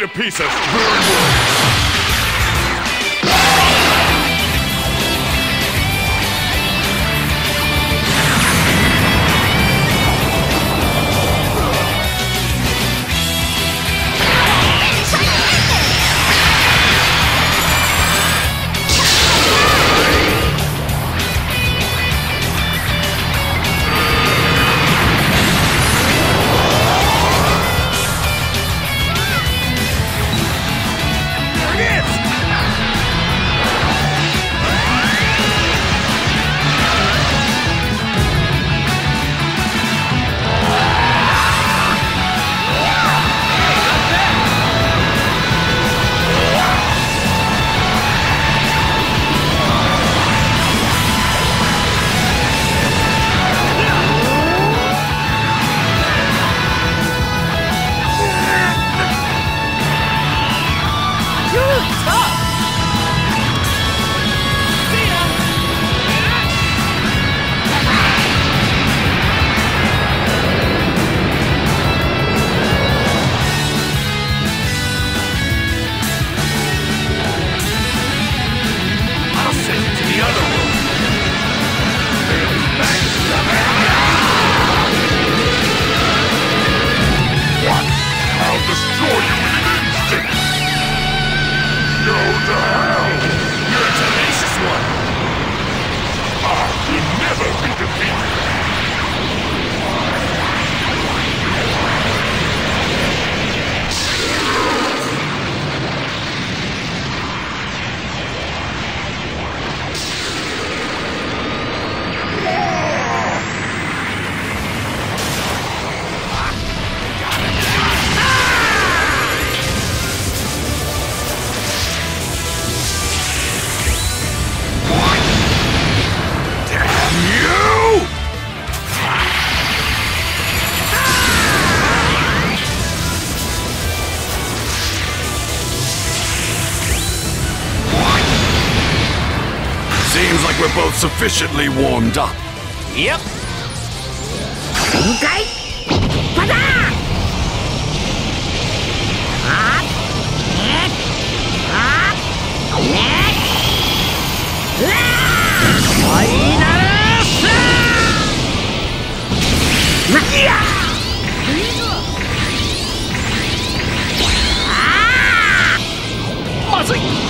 to pieces. Seems like we're both sufficiently warmed up. Yep. Okay. Final.